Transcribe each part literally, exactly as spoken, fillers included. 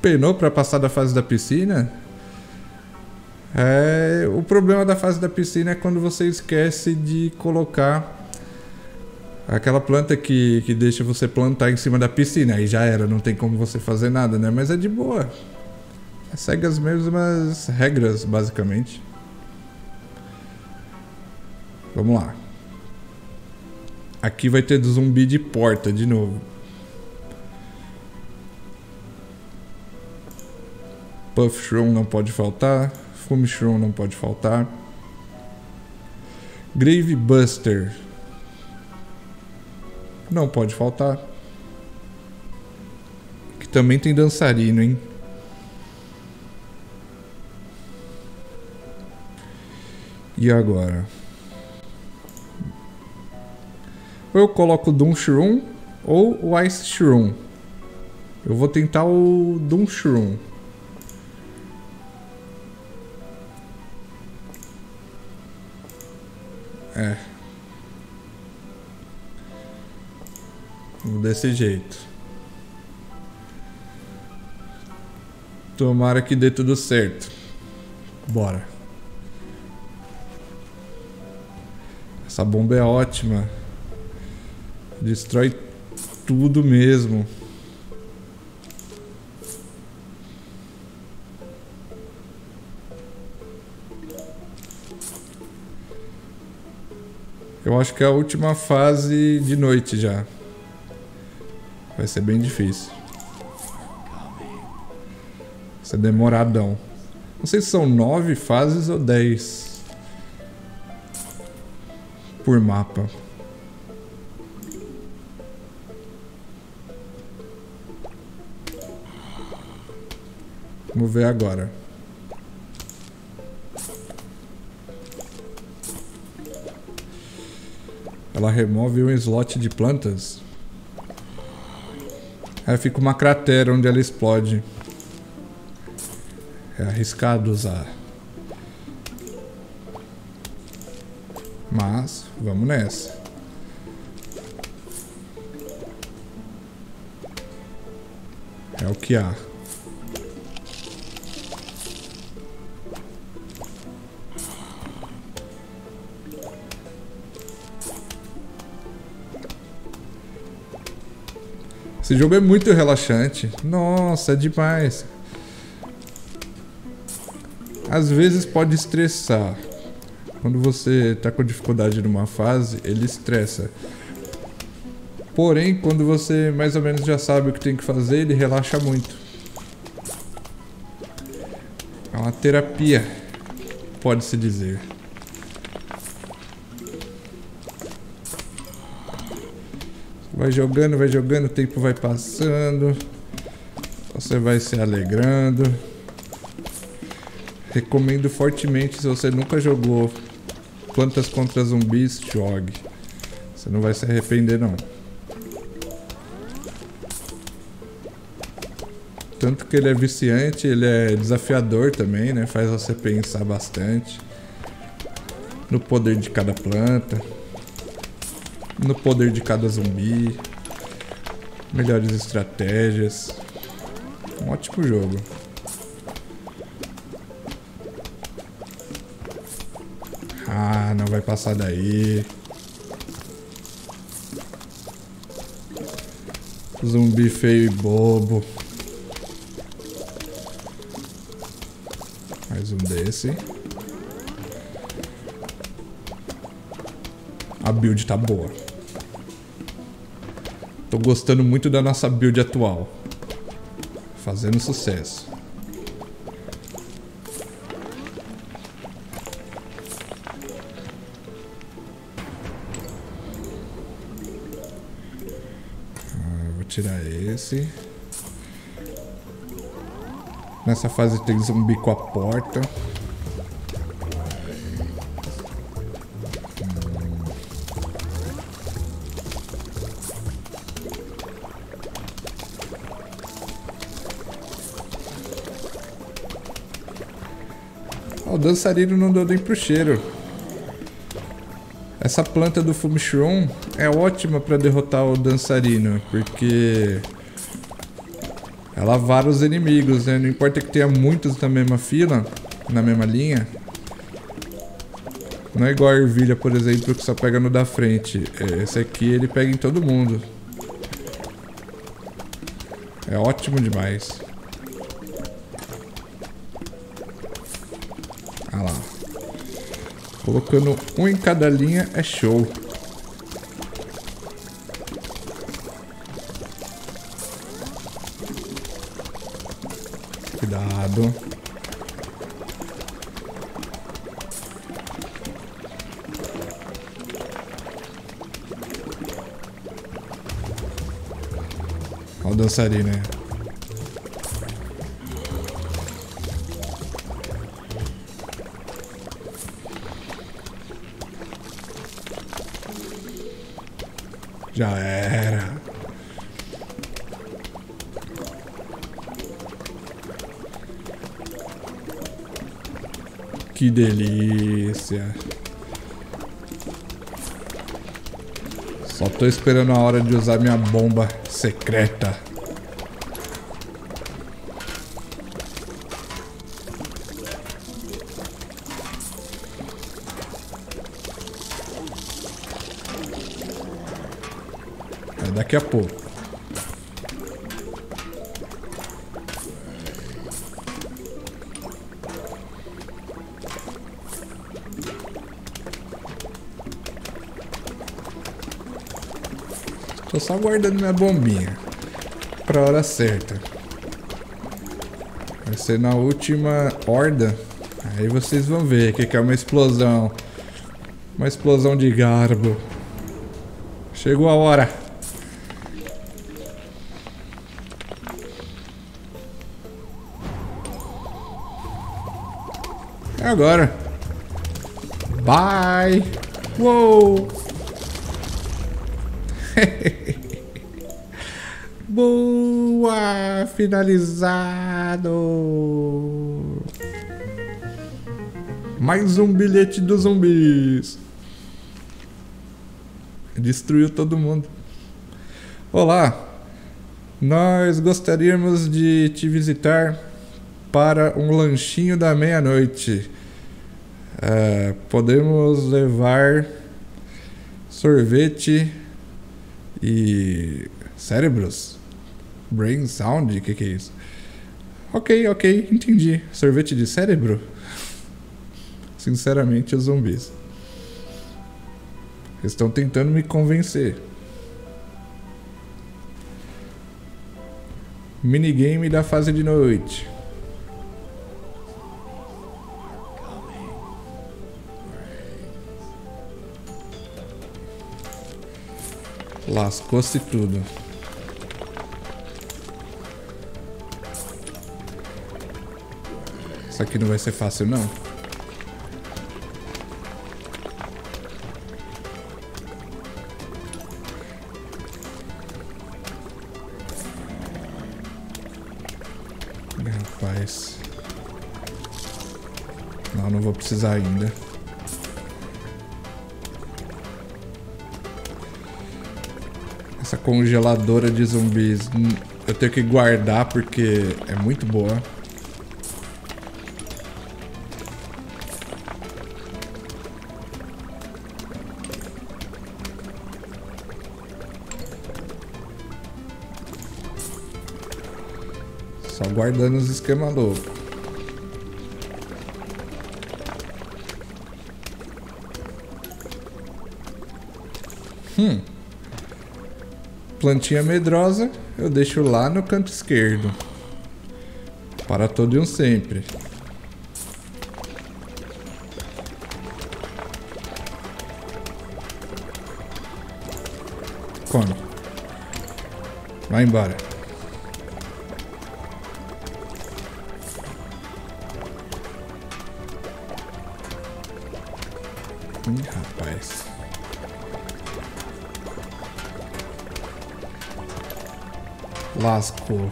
penou para passar da fase da piscina. É, o problema da fase da piscina é quando você esquece de colocar aquela planta que, que deixa você plantar em cima da piscina. Aí já era, não tem como você fazer nada, né? Mas é de boa. Segue as mesmas regras, basicamente. Vamos lá. Aqui vai ter do zumbi de porta de novo. Puff Shroom não pode faltar. Fume Shroom não pode faltar. Grave Buster não pode faltar. Que também tem dançarino, hein? E agora? Ou eu coloco o Doom Shroom ou o Ice Shroom. Eu vou tentar o Doom Shroom. É. Desse jeito. Tomara que dê tudo certo. Bora. Essa bomba é ótima. Destrói tudo mesmo. Eu acho que é a última fase de noite já. Vai ser bem difícil. Vai ser demoradão. Não sei se são nove fases ou dez. Por mapa. Vamos ver agora. Ela remove um slot de plantas. Aí fica uma cratera onde ela explode. É arriscado usar. Mas vamos nessa. É o que há. Esse jogo é muito relaxante. Nossa, é demais. Às vezes pode estressar. Quando você tá com dificuldade numa fase, ele estressa. Porém, quando você mais ou menos já sabe o que tem que fazer, ele relaxa muito. É uma terapia, pode-se dizer. Vai jogando, vai jogando, o tempo vai passando. Você vai se alegrando. Recomendo fortemente, se você nunca jogou Plantas contra Zumbis, jogue. Você não vai se arrepender, não. Tanto que ele é viciante, ele é desafiador também, né? Faz você pensar bastante no poder de cada planta. No poder de cada zumbi. Melhores estratégias. Um ótimo jogo. Ah, não vai passar daí. Zumbi feio e bobo. Mais um desse. A build tá boa. Tô gostando muito da nossa build atual. Fazendo sucesso. Ah, vou tirar esse. Nessa fase tem zumbi com a porta. O dançarino não deu nem pro cheiro. Essa planta do Fume Shroom é ótima para derrotar o dançarino, porque Ela vara os inimigos, né? Não importa que tenha muitos na mesma fila, na mesma linha. Não é igual a ervilha, por exemplo, que só pega no da frente. Esse aqui ele pega em todo mundo. É ótimo demais. Olha lá. Colocando um em cada linha é show. Cuidado. Olha o dançarino, né? Já era. Que delícia. Só tô esperando a hora de usar minha bomba secreta. Daqui a pouco. Tô só guardando minha bombinha pra hora certa. Vai ser na última horda. Aí vocês vão ver o que é uma explosão. Uma explosão de garbo. Chegou a hora. Agora. Bye. Uou. Boa. Finalizado. Mais um bilhete dos zumbis. Destruiu todo mundo. Olá. Nós gostaríamos de te visitar para um lanchinho da meia-noite. Uh, podemos levar sorvete e cérebros? Brain sound? O que, que é isso? Ok, ok, entendi. Sorvete de cérebro? Sinceramente, os zumbis estão tentando me convencer. Minigame da fase de noite. Lascou-se tudo. Isso aqui não vai ser fácil, não. Rapaz. Não, não vou precisar ainda. Essa congeladora de zumbis eu tenho que guardar porque é muito boa. Só guardando os esquema louco. Hum. Plantinha medrosa, eu deixo lá no canto esquerdo. Para todo e um sempre. Come. Vai embora. Ih, rapaz. Lascou.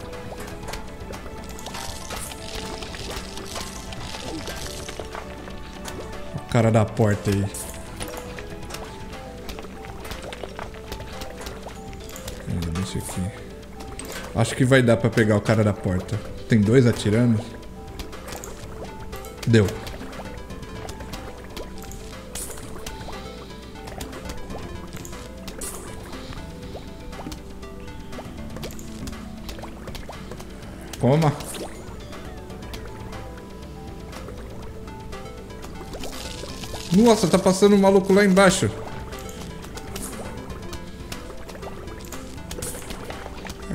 O cara da porta aí. Deixa aqui. Acho que vai dar pra pegar o cara da porta. Tem dois atirando. Deu. Toma. Nossa, tá passando um maluco lá embaixo.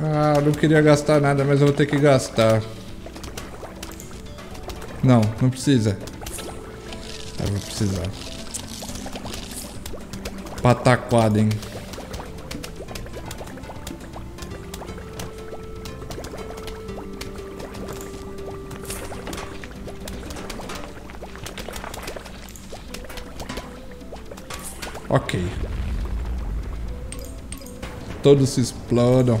Ah, não queria gastar nada, mas eu vou ter que gastar. Não, não precisa. Ah, vou precisar. Pataquada, hein. Ok. Todos se explodam.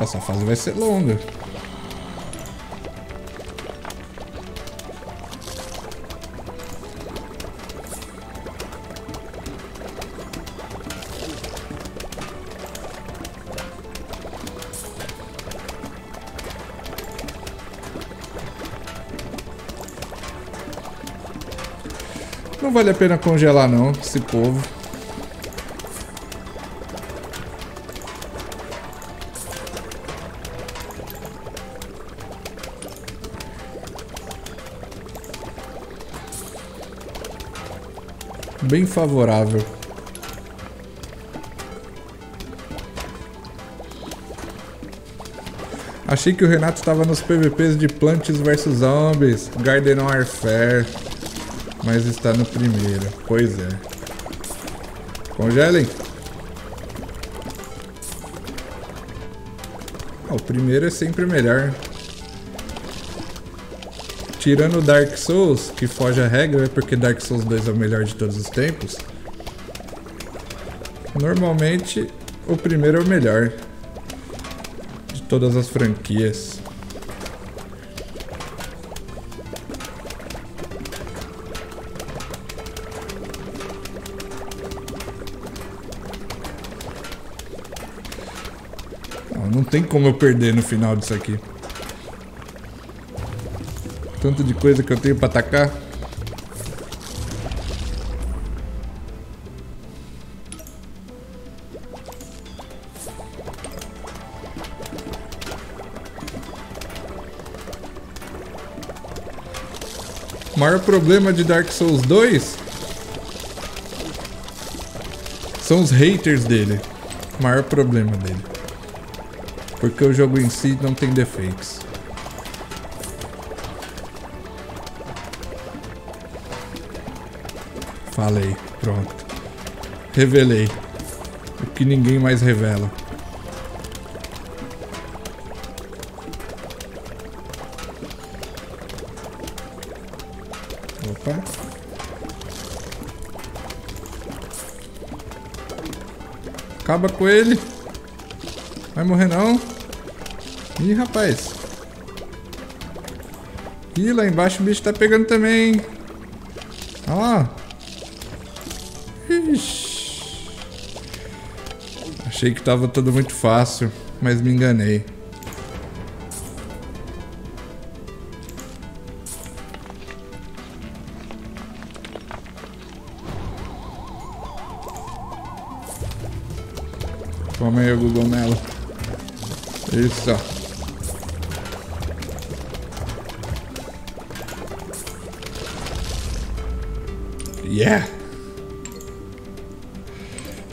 Essa fase vai ser longa. Não vale a pena congelar não, esse povo. Bem favorável. Achei que o Renato estava nos P V Ps de Plants vs Zombies Garden Warfare, mas está no primeiro. Pois é. Congelem. Ah, o primeiro é sempre melhor. Tirando o Dark Souls, que foge a regra, porque Dark Souls dois é o melhor de todos os tempos. Normalmente, o primeiro é o melhor de todas as franquias. Não, não tem como eu perder no final disso aqui. Tanto de coisa que eu tenho pra atacar. O maior problema de Dark Souls dois são os haters dele. O maior problema dele. Porque o jogo em si não tem defeitos. Falei, pronto. Revelei o que ninguém mais revela. Opa. Acaba com ele. Vai morrer não. Ih, rapaz. Ih, lá embaixo o bicho tá pegando também. Olha lá. Achei que tava tudo muito fácil, mas me enganei. Toma aí o cogumelo. Isso, ó. Yeah!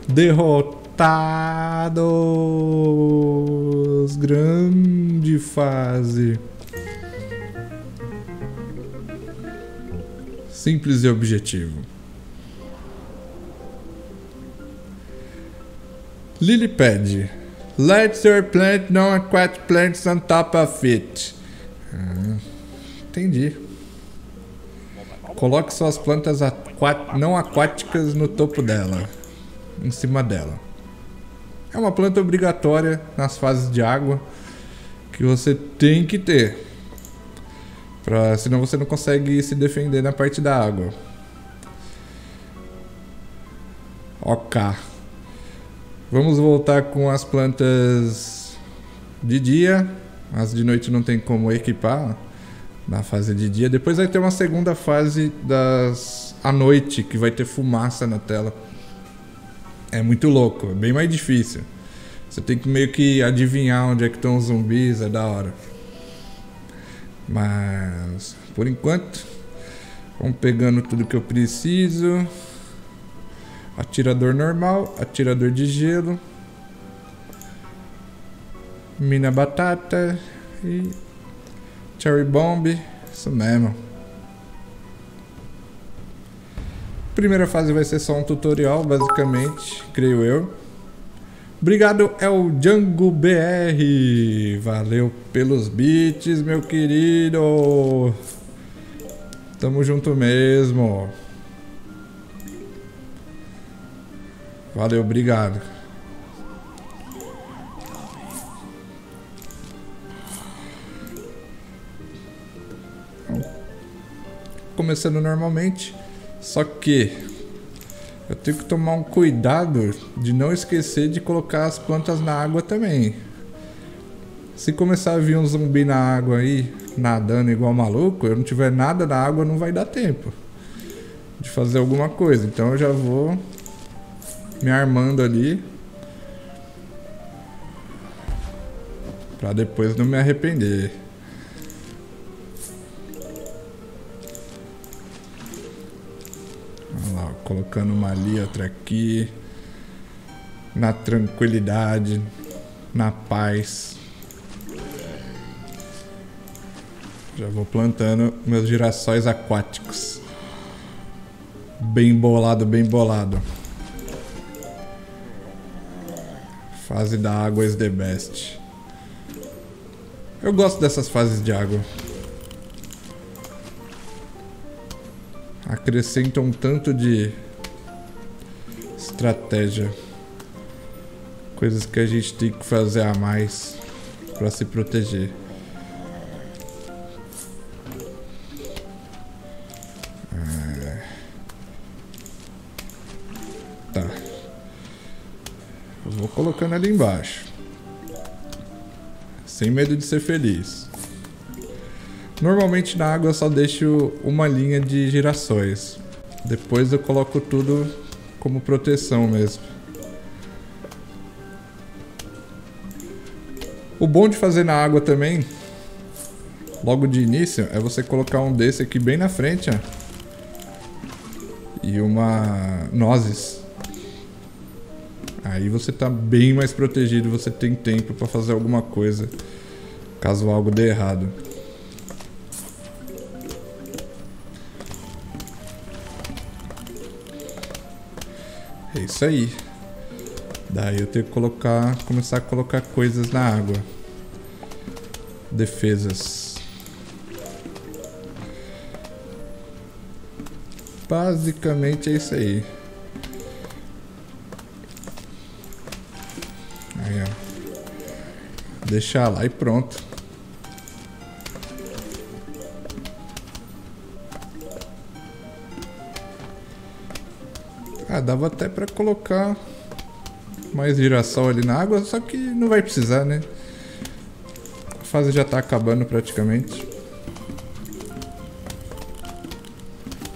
Derrotados! Grande fase. Simples e objetivo. Lily pad. Let your plant know quite plants on top of it. Ah, entendi. Coloque suas plantas aqua- não aquáticas no topo dela. Em cima dela. É uma planta obrigatória nas fases de água que você tem que ter, pra, senão você não consegue se defender na parte da água. Ok. Vamos voltar com as plantas de dia. As de noite não tem como equipar na fase de dia. Depois vai ter uma segunda fase das à noite, que vai ter fumaça na tela. É muito louco, é bem mais difícil. Você tem que meio que adivinhar onde é que estão os zumbis, é da hora. Mas por enquanto, vamos pegando tudo que eu preciso. Atirador normal, atirador de gelo, mina batata e Cherry Bomb, isso mesmo. Primeira fase vai ser só um tutorial, basicamente, creio eu. Obrigado, é o Django B R. Valeu pelos beats, meu querido. Tamo junto mesmo. Valeu, obrigado. Começando normalmente, só que eu tenho que tomar um cuidado de não esquecer de colocar as plantas na água também. Se começar a vir um zumbi na água aí, nadando igual maluco, eu não tiver nada na água, não vai dar tempo de fazer alguma coisa. Então eu já vou me armando ali, pra depois não me arrepender. Colocando uma ali, outra aqui, na tranquilidade, na paz. Já vou plantando meus girassóis aquáticos. Bem bolado, bem bolado. Fase da água is the best. Eu gosto dessas fases de água. Acrescenta um tanto de estratégia, coisas que a gente tem que fazer a mais para se proteger. Ah. Tá, eu vou colocando ali embaixo, sem medo de ser feliz. Normalmente na água eu só deixo uma linha de girassóis. Depois eu coloco tudo como proteção mesmo. O bom de fazer na água também, logo de início, é você colocar um desse aqui bem na frente, ó, e uma nozes. Aí você tá bem mais protegido, você tem tempo pra fazer alguma coisa caso algo dê errado. É isso aí. Daí eu tenho que colocar, começar a colocar coisas na água. Defesas. Basicamente é isso aí. Aí, ó. Deixar lá e pronto. Ah, dava até pra colocar mais girassol ali na água, só que não vai precisar, né? A fase já tá acabando praticamente.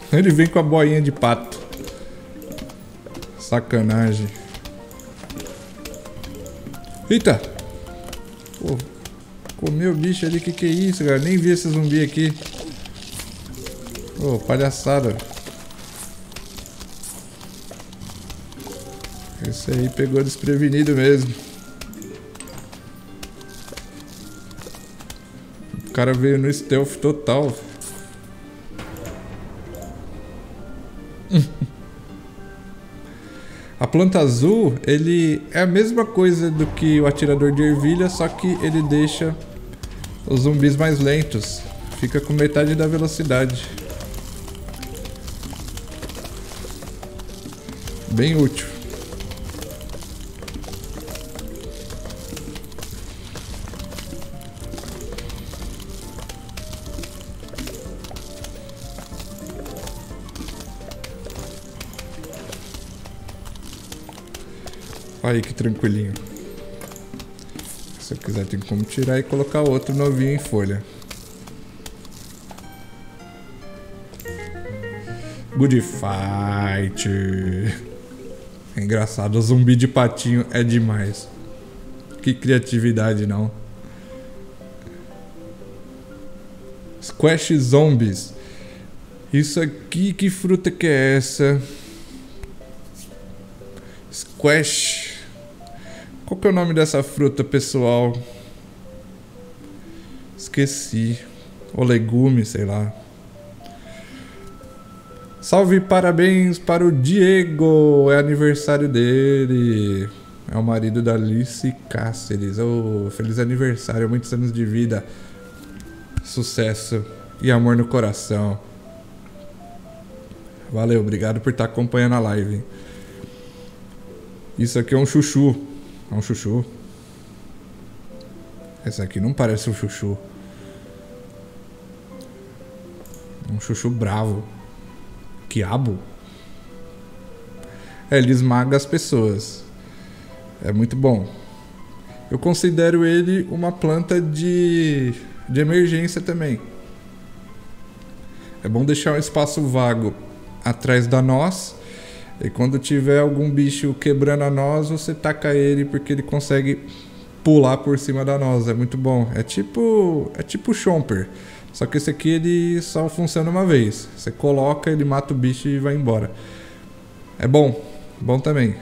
Ele vem com a boinha de pato. Sacanagem. Eita! Pô, comeu o bicho ali, que que é isso, cara? Nem vi esse zumbi aqui. Ô, palhaçada. Esse aí pegou desprevenido mesmo. O cara veio no stealth total. A planta azul, ele é a mesma coisa do que o atirador de ervilha, só que ele deixa os zumbis mais lentos. Fica com metade da velocidade. Bem útil. Olha aí que tranquilinho. Se eu quiser tem como tirar e colocar outro novinho em folha. Good fight. É engraçado, o zumbi de patinho é demais. Que criatividade, não. Squash zombies. Isso aqui, que fruta que é essa? Squash. Qual que é o nome dessa fruta, pessoal? Esqueci. Ou legume, sei lá. Salve, parabéns para o Diego. É aniversário dele. É o marido da Alice Cáceres. Oh, feliz aniversário, muitos anos de vida. Sucesso e amor no coração. Valeu, obrigado por estar acompanhando a live. Isso aqui é um chuchu. É um chuchu. Essa aqui não parece um chuchu. Um chuchu bravo. Quiabo? É, ele esmaga as pessoas. É muito bom. Eu considero ele uma planta de... de emergência também. É bom deixar um espaço vago atrás da noz. E quando tiver algum bicho quebrando a noz, você taca ele, porque ele consegue pular por cima da noz. É muito bom. É tipo... é tipo Chomper. Só que esse aqui ele só funciona uma vez. Você coloca, ele mata o bicho e vai embora. É bom. Bom também.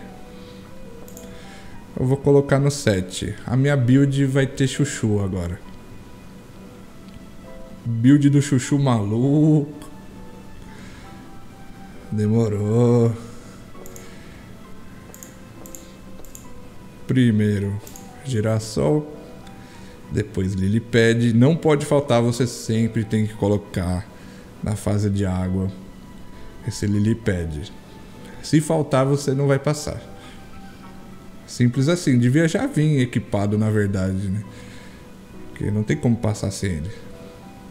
Eu vou colocar no set. A minha build vai ter chuchu agora. Build do chuchu maluco. Demorou. Primeiro girassol, depois lily pad. Não pode faltar, você sempre tem que colocar na fase de água esse lily pad. Se faltar, você não vai passar. Simples assim. Devia já vir equipado, na verdade, né? Porque não tem como passar sem ele.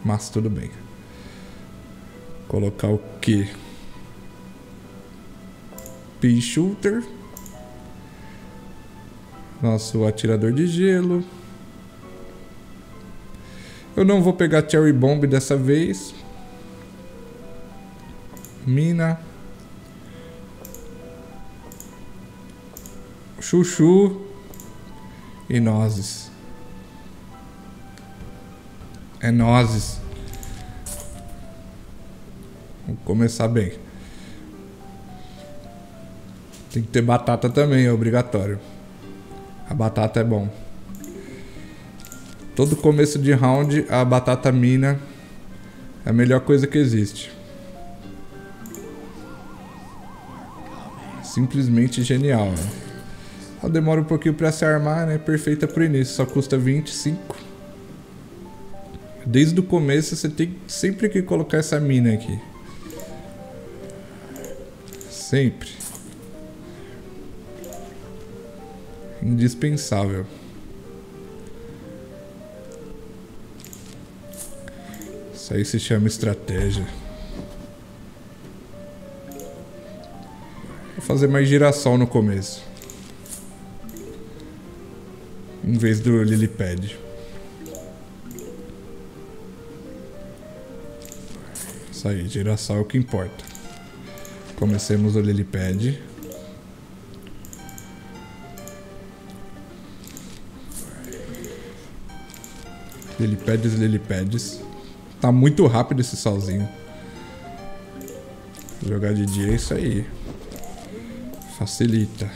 Mas tudo bem. Colocar o quê? Pea-shooter. Nosso atirador de gelo. Eu não vou pegar Cherry Bomb dessa vez. Mina. Chuchu. E nozes. É nozes. Vamos começar bem. Tem que ter batata também, é obrigatório. A batata é bom. Todo começo de round, a batata mina é a melhor coisa que existe. Simplesmente genial, né? Ela demora um pouquinho pra se armar, né? Perfeita pro início, só custa vinte e cinco. Desde o começo você tem sempre que colocar essa mina aqui. Sempre. Indispensável. Isso aí se chama estratégia. Vou fazer mais girassol no começo, em vez do lily pad. Isso aí, girassol é o que importa. Comecemos o lily pad. Lily pads, lily pads. Tá muito rápido esse solzinho. Vou jogar de dia, é isso aí. Facilita.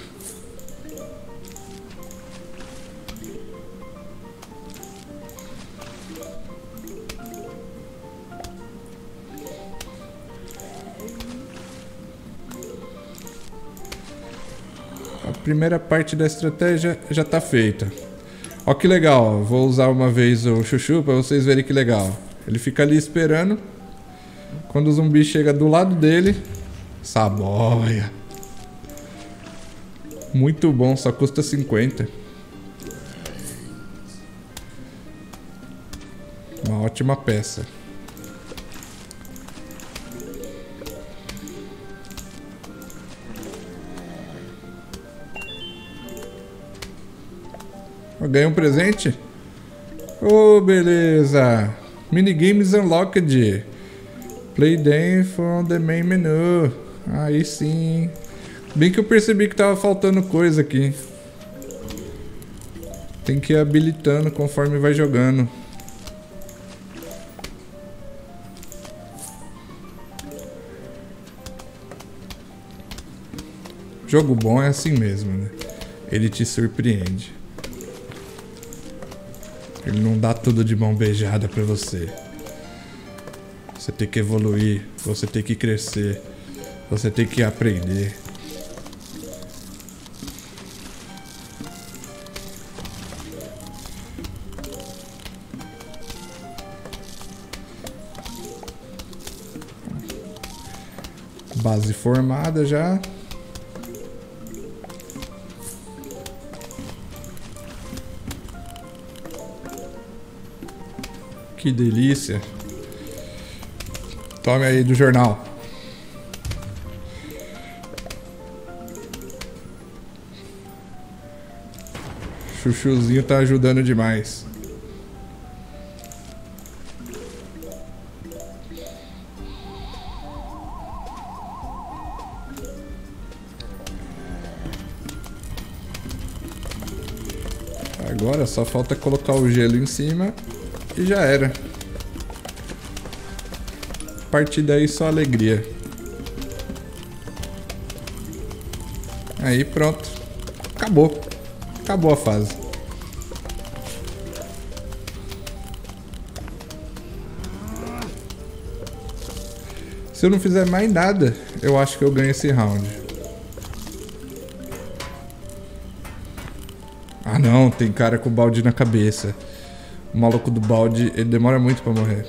Primeira parte da estratégia já tá feita. Ó que legal, vou usar uma vez o chuchu para vocês verem que legal. Ele fica ali esperando. Quando o zumbi chega do lado dele, saboia. Muito bom, só custa cinquenta. Uma ótima peça. Eu ganhei um presente. Oh, beleza. Minigames unlocked. Play them from the main menu. Aí sim. Bem que eu percebi que tava faltando coisa aqui. Tem que ir habilitando conforme vai jogando. Jogo bom é assim mesmo, né? Ele te surpreende. Ele não dá tudo de mão beijada pra você. Você tem que evoluir, você tem que crescer, você tem que aprender. Base formada já. Que delícia. Tome aí do jornal. Chuchuzinho tá ajudando demais. Agora só falta colocar o gelo em cima. E já era. A partir daí só alegria. Aí pronto. Acabou. Acabou a fase. Se eu não fizer mais nada, eu acho que eu ganho esse round. Ah não, tem cara com balde na cabeça. O maluco do balde, ele demora muito pra morrer.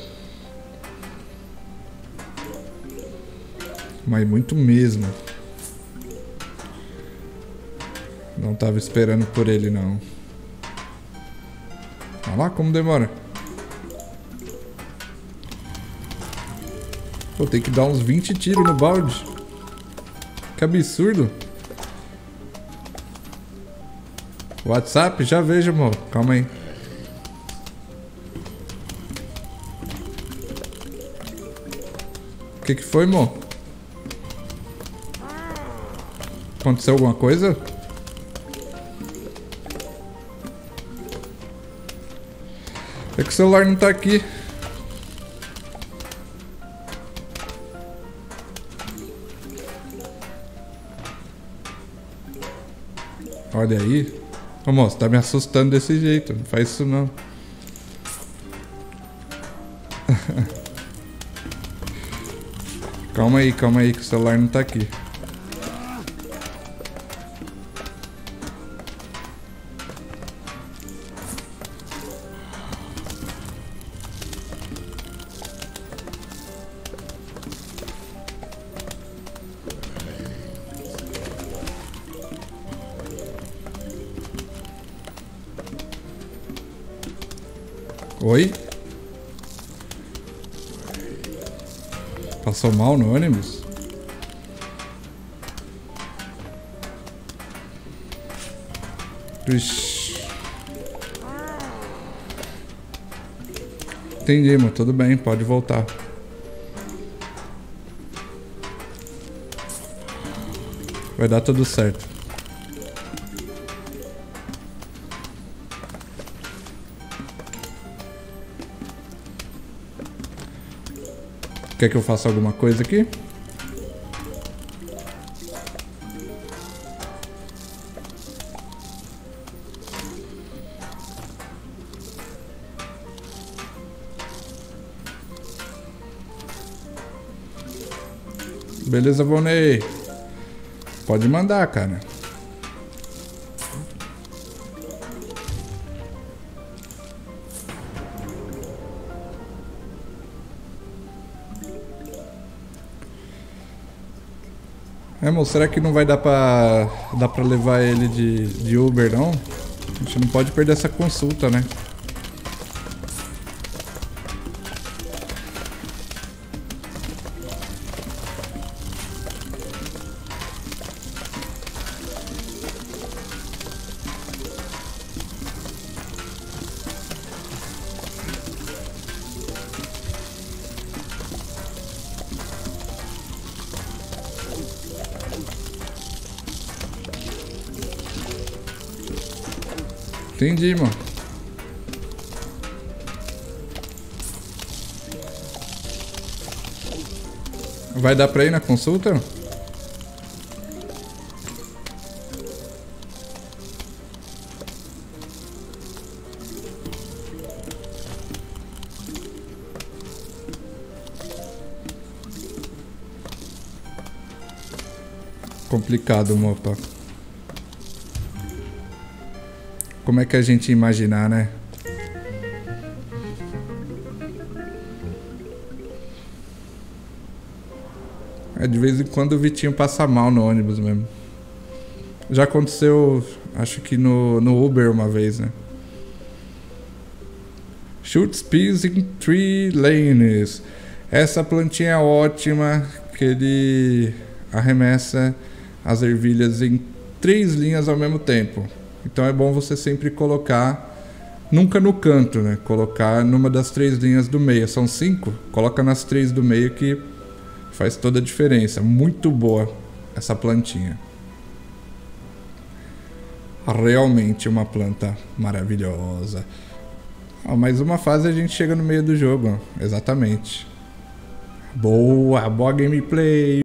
Mas muito mesmo. Não tava esperando por ele, não. Olha lá como demora. Pô, tem que dar uns vinte tiros no balde. Que absurdo. WhatsApp? Já vejo, amor. Calma aí. O que, que foi, mo? Aconteceu alguma coisa? É que o celular não tá aqui. Olha aí. Ô moço, tá me assustando desse jeito. Não faz isso não. Calma aí, calma aí, que o celular não tá aqui. Oi? Passou mal no ônibus? Ixi. Entendi, mas tudo bem, pode voltar. Vai dar tudo certo. Quer que eu faça alguma coisa aqui? Beleza, Vonei. Pode mandar, cara. É, moço, será que não vai dar pra, dar pra levar ele de, de Uber, não? A gente não pode perder essa consulta, né? Entendi, mano. Vai dar pra ir na consulta? Complicado o mapa. Como é que a gente imaginar, né? É, de vez em quando o Vitinho passa mal no ônibus mesmo. Já aconteceu, acho que no, no Uber uma vez, né? Shoot Spears in Three Lanes. Essa plantinha é ótima, que ele arremessa as ervilhas em três linhas ao mesmo tempo. Então é bom você sempre colocar, nunca no canto, né? Colocar numa das três linhas do meio. São cinco? Coloca nas três do meio que faz toda a diferença. Muito boa essa plantinha. Realmente uma planta maravilhosa. Ó, mais uma fase a gente chega no meio do jogo. Ó. Exatamente. Boa, boa gameplay.